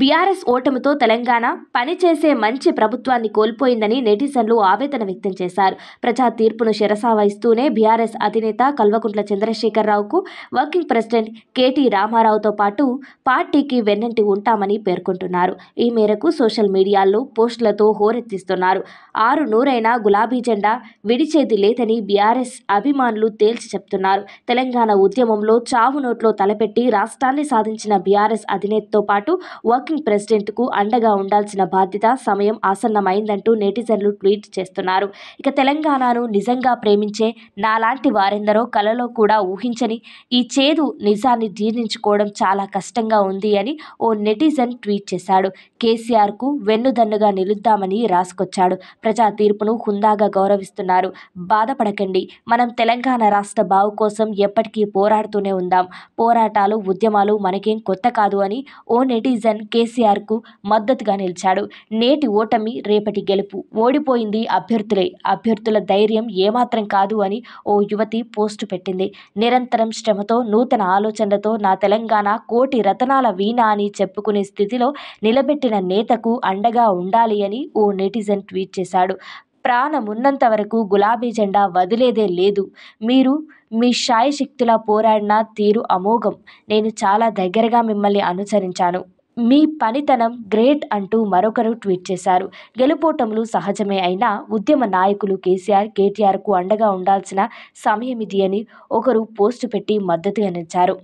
BRS ఓటమితో Telangana పని చేసే మంచి ప్రభుత్వాన్ని కోల్పోయిందని నెటిజన్లు ఆవేదన వ్యక్తం చేశారు. ప్రజా తీర్పును శిరసావహిస్తూనే బీఆర్ఎస్ అధినేత కల్వకుంట్ల చంద్రశేఖరరావుకు వర్కింగ్ ప్రెసిడెంట్ కేటీ రామారావుతో పాటు పార్టీకి వెన్నంటి ఉంటామని పేర్కొంటున్నారు. ఈ మేరకు సోషల్ మీడియాలో పోస్టులతో హోరెత్తిస్తున్నారు. 600 గులాబీ జెండా విడిచేది లేదని బీఆర్ఎస్ అభిమానులు తేల్చి చెప్తున్నారు. తెలంగాణ ఉద్యమంలో చావు నోట్లో తలపెట్టి రాష్ట్రాన్ని సాధించిన బీఆర్ఎస్ అధినేతతో పాటు వర్కింగ్ ప్రెసిడెంట్కు అండగా ఉండాల్సిన బాధ్యత సమయం ఆసన్నమైందంటూ నెటిజన్లు ట్వీట్ చేస్తున్నారు. ఇక తెలంగాణను నిజంగా ప్రేమించే నాలాంటి వారెందరో కలలో కూడా ఊహించని ఈ చేదు నిజాన్ని జీర్ణించుకోవడం చాలా కష్టంగా ఉంది అని ఓ నెటిజన్ ట్వీట్ చేశాడు. కేసీఆర్కు వెన్నుదన్నుగా నిలుద్దామని రాసుకొచ్చాడు. ప్రజా తీర్పును హుందాగా గౌరవిస్తున్నారు. బాధపడకండి, మనం తెలంగాణ రాష్ట్ర బావు కోసం ఎప్పటికీ పోరాడుతూనే ఉందాం. పోరాటాలు ఉద్యమాలు మనకేం కొత్త కాదు అని ఓ నెటిజన్ కేసీఆర్కు మద్దతుగా నిలిచాడు. నేటి ఓటమి రేపటి గెలుపు, ఓడిపోయింది అభ్యర్థులే, అభ్యర్థుల ధైర్యం ఏమాత్రం కాదు అని ఓ యువతి పోస్టు పెట్టింది. నిరంతరం శ్రమతో నూతన ఆలోచనలతో నా తెలంగాణ కోటి రతనాల వీణ అని చెప్పుకునే స్థితిలో నిలబెట్టిన నేతకు అండగా ఉండాలి అని ఓ నెటిజన్ ట్వీట్ చేశాడు. ప్రాణమున్నంత వరకు గులాబీ జెండా వదిలేదే లేదు. మీరు మీ శాయశక్తులా పోరాడిన తీరు అమోఘం. నేను చాలా దగ్గరగా మిమ్మల్ని అనుసరించాను. మీ పనితనం గ్రేట్ అంటూ మరొకరు ట్వీట్ చేశారు. గెలుపోటములు సహజమే అయినా ఉద్యమ నాయకులు కేసీఆర్ కేటీఆర్కు అండగా ఉండాల్సిన సమయం ఇది అని ఒకరు పోస్టు పెట్టి మద్దతుగా నిలిచారు.